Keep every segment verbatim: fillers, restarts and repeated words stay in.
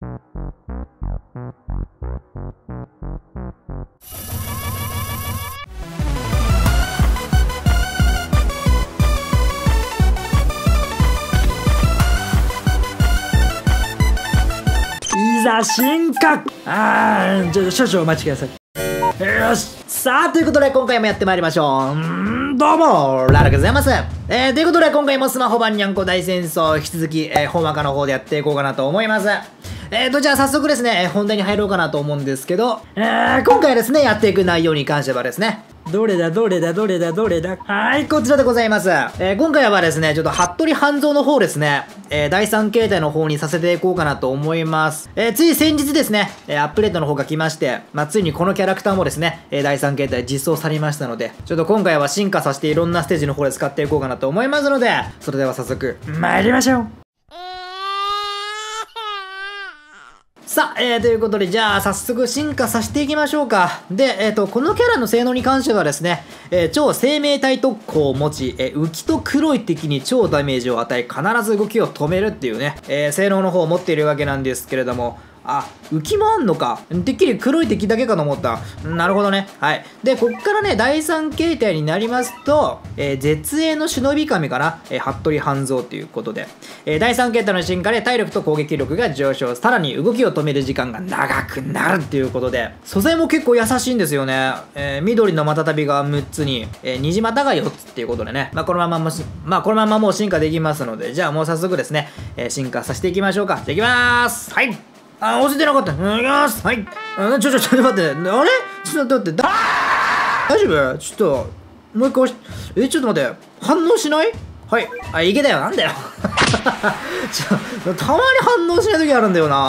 いざ進化。あー、ちょっと少々お待ちください。よし、さあということで今回もやってまいりましょう。んー、どうもララでございます。えー、ということで今回もスマホ版にゃんこ大戦争引き続き、えー、本若の方でやっていこうかなと思います。えーとじゃあ早速ですね、本題に入ろうかなと思うんですけど、えー、今回ですねやっていく内容に関してはですね、どれだどれだどれだどれだ、はい、こちらでございます。えー、今回はですね、ちょっと服部半蔵の方ですね、えー、だいさん形態の方にさせていこうかなと思います。えー、つい先日ですね、えー、アップデートの方が来まして、まあ、ついにこのキャラクターもですね、えー、だいさん形態実装されましたので、ちょっと今回は進化させていろんなステージの方で使っていこうかなと思いますので、それでは早速、参りましょう。さあ、えー、ということで、じゃあ、早速進化させていきましょうか。で、えっと、このキャラの性能に関してはですね、えー、超生命体特攻を持ち、えー、浮きと黒い敵に超ダメージを与え、必ず動きを止めるっていうね、えー、性能の方を持っているわけなんですけれども、あ、浮きもあんのか。てっきり黒い敵だけかと思った。なるほどね。はい。で、こっからね、だいさん形態になりますと、えー、絶縁の忍び神かな、えー、服部半蔵ということで、えー、だいさん形態の進化で体力と攻撃力が上昇、さらに動きを止める時間が長くなるっていうことで、素材も結構優しいんですよね。えー、緑の股旅がむっつに、えー、虹股がよっつっていうことでね、まあ、このままもし、まあ、このままもう進化できますので、じゃあもう早速ですね、えー、進化させていきましょうか。できまーす。はい。あ、押せてなかった。いきます。はい。あ、ちょ、ちょ、ちょっと待って。あれちょっと待って。だ大丈夫？ちょっと、もう一回押し、え、ちょっと待って。反応しない？はい。あ、いけたよ。なんだよ。ちょ、たまに反応しない時あるんだよな。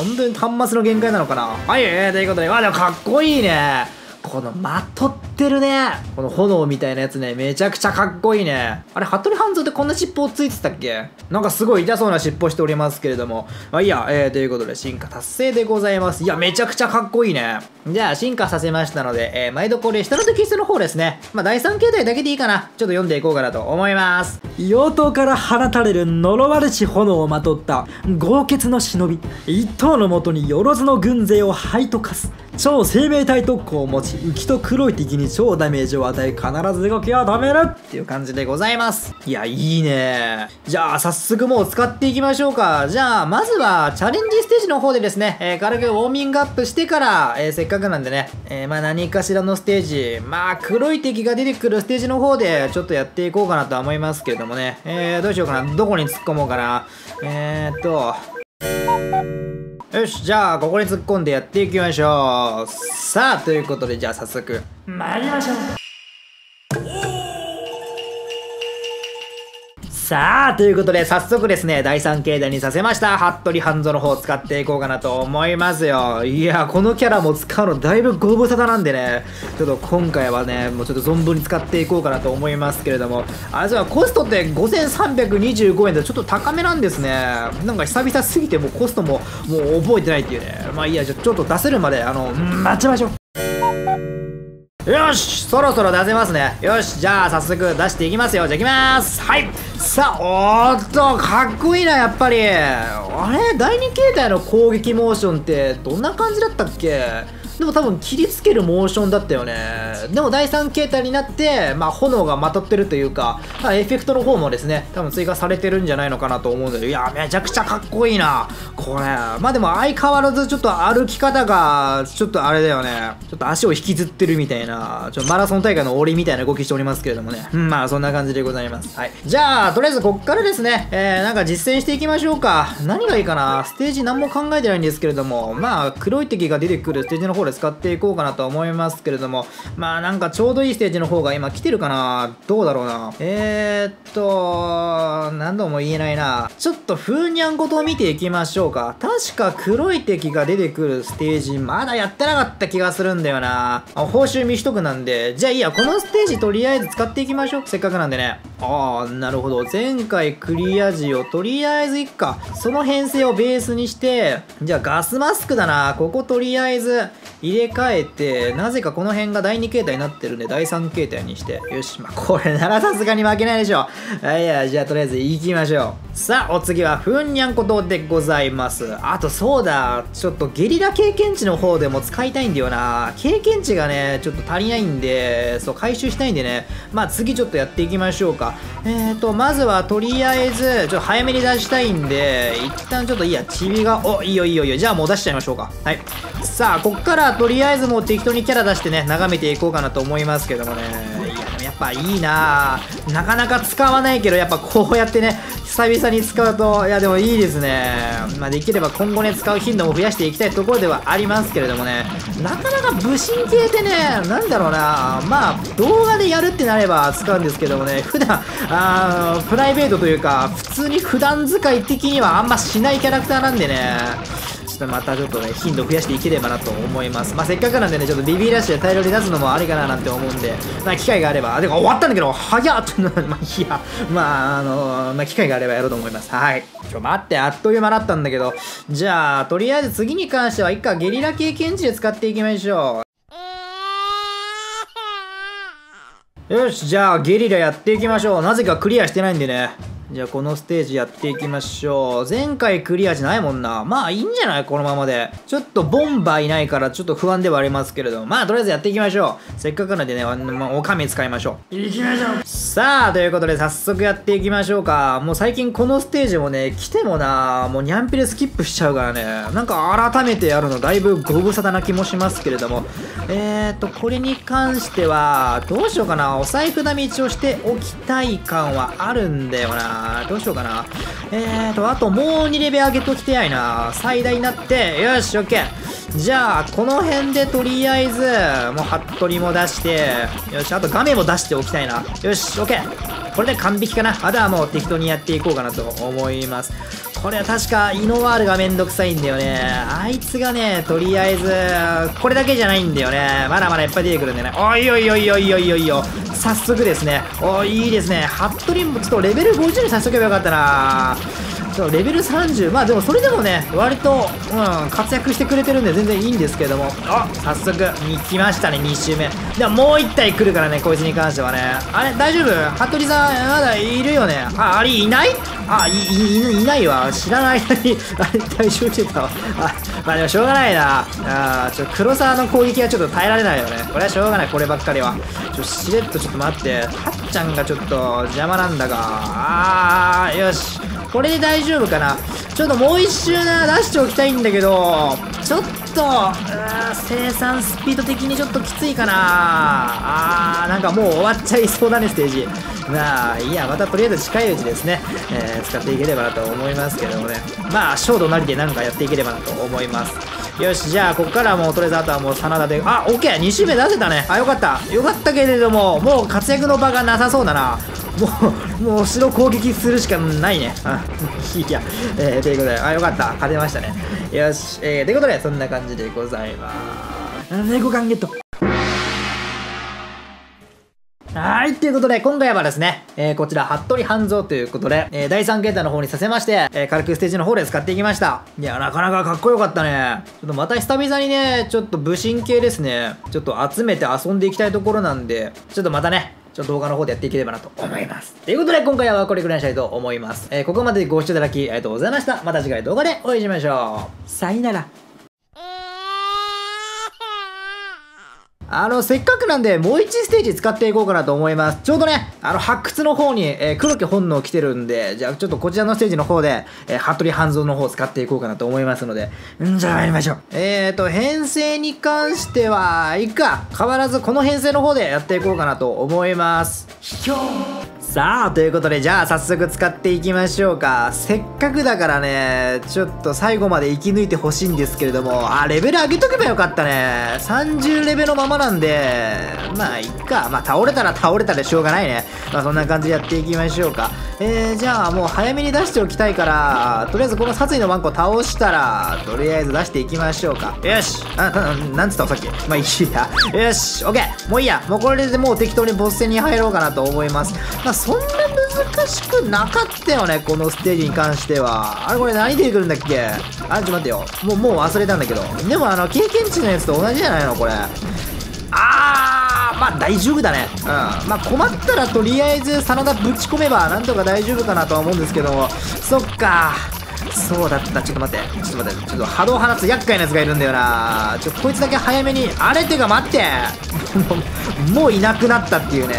本当に端末の限界なのかな。はい、えー、ということで。わ、でもかっこいいね。このまとってるね。この炎みたいなやつね。めちゃくちゃかっこいいね。あれ、服部半蔵ってこんな尻尾ついてたっけ？なんかすごい痛そうな尻尾しておりますけれども。まあいいや、えー、ということで進化達成でございます。いや、めちゃくちゃかっこいいね。じゃあ、進化させましたので、えー、毎度これ、下のテキストの方ですね。まあ、だいさん形態だけでいいかな。ちょっと読んでいこうかなと思います。妖刀から放たれる呪われし炎をまとった、豪傑の忍び。一刀のもとによろずの軍勢を灰と化す。超生命体特攻を持ち、浮きと黒い敵に超ダメージを与え、必ず動きを止めるっていう感じでございます。いや、いいね。じゃあ、早速もう使っていきましょうか。じゃあ、まずはチャレンジステージの方でですね、えー、軽くウォーミングアップしてから、えー、せっかくなんでね、えー、まあ何かしらのステージ、まあ黒い敵が出てくるステージの方でちょっとやっていこうかなとは思いますけれどもね、えー、どうしようかな、どこに突っ込もうかな。えーっと、よし、じゃあここに突っ込んでやっていきましょう。さあということで、じゃあ早速参りましょう。さあということで、早速ですねだいさん形態にさせました服部半蔵の方を使っていこうかなと思いますよ。いや、このキャラも使うのだいぶご無沙汰なんでね、ちょっと今回はねもうちょっと存分に使っていこうかなと思いますけれども、あ、そう、コストってごせんさんびゃくにじゅうごえんでちょっと高めなんですね。なんか久々すぎてもうコストももう覚えてないっていうね。まあいいや、ちょっと出せるまであの待ちましょう。よし、そろそろ出せますね。よし、じゃあ早速出していきますよ。じゃあいきまーす。はい。さあ、おーっとかっこいいな、やっぱり。あれ、だいに形態の攻撃モーションってどんな感じだったっけ？でも多分切りつけるモーションだったよね。でもだいさん形態になって、まあ、炎がまとってるというか、エフェクトの方もですね、多分追加されてるんじゃないのかなと思うんだけど、いや、めちゃくちゃかっこいいな、これ。まあでも相変わらずちょっと歩き方が、ちょっとあれだよね。ちょっと足を引きずってるみたいな、ちょっとマラソン大会の檻みたいな動きしておりますけれどもね。うん、まあそんな感じでございます。はい。じゃあ、とりあえずこっからですね、えー、なんか実践していきましょうか。何がいいかな。ステージ何も考えてないんですけれども、まあ黒い敵が出てくるステージの方で使っていこうかなと思いますけれども、まあなんかちょうどいいステージの方が今来てるかな。どうだろうな。えー、っと何度も言えないな。ちょっとふーにゃんことを見ていきましょうか。確か黒い敵が出てくるステージまだやってなかった気がするんだよな。あ、報酬未取得なんで、じゃあいいや、このステージとりあえず使っていきましょう、せっかくなんでね。ああ、なるほど。前回クリア時をとりあえずいっか。その編成をベースにして、じゃあガスマスクだな。こことりあえず入れ替えて、なぜかこの辺がだいに形態になってるんで、だいさん形態にして。よし、まあ、これならさすがに負けないでしょ。あ、いや、じゃあとりあえず行きましょう。さあお次はふんにゃんこ堂でございます。あとそうだ、ちょっとゲリラ経験値の方でも使いたいんだよな。経験値がねちょっと足りないんで、そう回収したいんでね、まあ次ちょっとやっていきましょうか。えーとまずはとりあえずちょっと早めに出したいんで、一旦ちょっといいやチビがおいいよいいよいいよ、じゃあもう出しちゃいましょうか。はい、さあこっからとりあえずもう適当にキャラ出してね眺めていこうかなと思いますけどもね。いややっぱいいな、なかなか使わないけどやっぱこうやってね久々に使うと、いやでもいいですね。まあ、できれば今後ね使う頻度も増やしていきたいところではありますけれどもね、なかなか武神系ってね、なんだろうな、まあ動画でやるってなれば使うんですけどもね、普段あプライベートというか普通に普段使い的にはあんましないキャラクターなんでね、またちょっとね頻度増やしていければなと思います。まあせっかくなんでねちょっとビビり出して大量に出すのもありかななんて思うんで、まあ機会があれば、で終わったんだけど早っってまあいやまああのー、まあ機会があればやろうと思います。はい、ちょ待って、あっという間だったんだけど、じゃあとりあえず次に関しては一回ゲリラ経験値で使っていきましょう。よし、じゃあゲリラやっていきましょう。なぜかクリアしてないんでね。じゃあこのステージやっていきましょう。前回クリアじゃないもんな。まあいいんじゃないこのままで。ちょっとボンバーいないからちょっと不安ではありますけれども、まあとりあえずやっていきましょう。せっかくなんでね、おかみ使いましょう。いきましょう。さあということで早速やっていきましょうか。もう最近このステージもね来てもな、もうニャンピでスキップしちゃうからね、なんか改めてやるのだいぶご無沙汰な気もしますけれども、えーとこれに関してはどうしようかな。お財布な道をしておきたい感はあるんだよな。どうしようかな。えーとあともうにレベル上げときてやいな、最大になって。よし OK、 じゃあこの辺でとりあえずもう服部も出して、よしあと画面も出しておきたいな。よし OK、 これで完璧かな。あとはもう適当にやっていこうかなと思います。これは確かイノワールがめんどくさいんだよね。あいつがねとりあえずこれだけじゃないんだよね、まだまだいっぱい出てくるんでね。おいおいおいおいおいおいよ、早速ですね。おいいですね、服部もちょっとレベルごじゅうにさせとけばよかったな。ちょっとレベルさんじゅう、まあでもそれでもね割と、うん、活躍してくれてるんで全然いいんですけども、あ早速に来ましたねに周目でも。もういち体来るからね、こいつに関してはね。あれ大丈夫、服部さんまだいるよね。ああれいない、あ い, い, いないわ、知らない間にあれ退場してたわ。あまあでもしょうがないなあ。ちょ黒沢の攻撃はちょっと耐えられないよね、これはしょうがない。こればっかりはちょしれっと、ちょっと待って、たっちゃんがちょっと邪魔なんだが。あーよし、これで大丈夫かな。ちょっともう一周な出しておきたいんだけど、ちょっと生産スピード的にちょっときついかな。あーなんかもう終わっちゃいそうだねステージ。まあいや、またとりあえず近いうちですね、えー、使っていければなと思いますけどもね、まあショートなりでなんかやっていければなと思います。よし、じゃあここからもうとりあえずあとはもう真田で、あオッケー、に周目出せたね。あよかったよかったけれども、もう活躍の場がなさそうだな。もう、もう後ろ攻撃するしかないね。いや、えー、ということで、あ、よかった。勝てましたね。よし、えー、ということで、そんな感じでございます。猫缶ゲット。はい、ということで、今回はですね、えー、こちら、服部半蔵ということで、えー、だいさん形態の方にさせまして、えー、軽くステージの方で使っていきました。いや、なかなかかっこよかったね。ちょっとまた久々にね、ちょっと武神系ですね、ちょっと集めて遊んでいきたいところなんで、ちょっとまたね、ちょっと動画の方でやっていければなと思います。ということで今回はこれくらいにしたいと思います。えー、ここまでご視聴いただきありがとうございました。また次回動画でお会いしましょう。さよなら。あの、せっかくなんで、もういちステージ使っていこうかなと思います。ちょうどね、あの、発掘の方に、えー、黒木本能来てるんで、じゃあ、ちょっとこちらのステージの方で、えー、服部半蔵の方を使っていこうかなと思いますので、んじゃあ参りましょう。えーと、編成に関しては、いっか、変わらずこの編成の方でやっていこうかなと思います。ひょーさあということで、じゃあ早速使っていきましょうか。せっかくだからねちょっと最後まで生き抜いてほしいんですけれども、あレベル上げとけばよかったね。さんじゅうレベルのままなんでまあいっか、まあ倒れたら倒れたでしょうがないね。まあそんな感じでやっていきましょうか。えー、じゃあもう早めに出しておきたいからとりあえずこの殺意のワンコを倒したらとりあえず出していきましょうか。よし、あたなんつったのさっき、まあいいや。よし OK、 もういいや、もうこれでもう適当にボス戦に入ろうかなと思います。まあそんな難しくなかったよねこのステージに関しては。あれこれ何出てくるんだっけ。あちょっと待ってよ、もうもう忘れたんだけど、でもあの経験値のやつと同じじゃないのこれ。あーまあ大丈夫だね。うん、まあ困ったらとりあえず真田ぶち込めばなんとか大丈夫かなとは思うんですけども。そっか、そうだった。ちょっと待ってちょっと待ってちょっと波動を放つ厄介なやつがいるんだよな。ちょっとこいつだけ早めにあれってか待って、もういなくなったっていうね。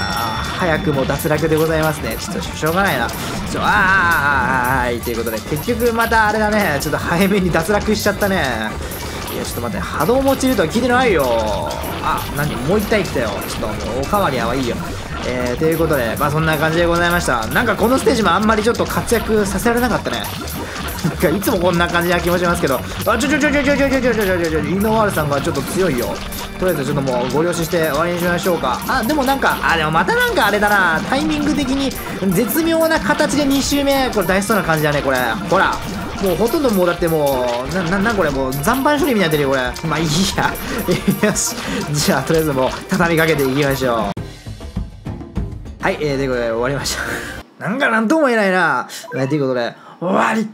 あー、早くも脱落でございますね。ちょっとしょうがないな。ちょ、あーあーあーあーあーということで、結局またあれだね、ちょっと早めに脱落しちゃったね。いやちょっと待って、波動も落ちるとは聞いてないよ。あ、何もう一体来たよ。ちょっとおかわりはいいよ。えー、ということで、まあそんな感じでございました。なんかこのステージもあんまりちょっと活躍させられなかったね。なんかいつもこんな感じな気もしますけど。あ、ちょちょちょちょちょちょちょちょちょちょ、イノワールさんがちょっと強いよ。とりあえずちょっともうご了承して終わりにしましょうか。あ、でもなんか、あ、でもまたなんかあれだな。タイミング的に絶妙な形でに周目、これ大ストな感じだね、これ。ほら。もうほとんどもうだってもう、な、な、な、これもう残飯処理みたいになってるよ、これ。まあいいや。よし。じゃあとりあえずもう畳みかけていきましょう。はい、えー、ということで終わりました。なんかなんとも言えないな。ということで、終わり。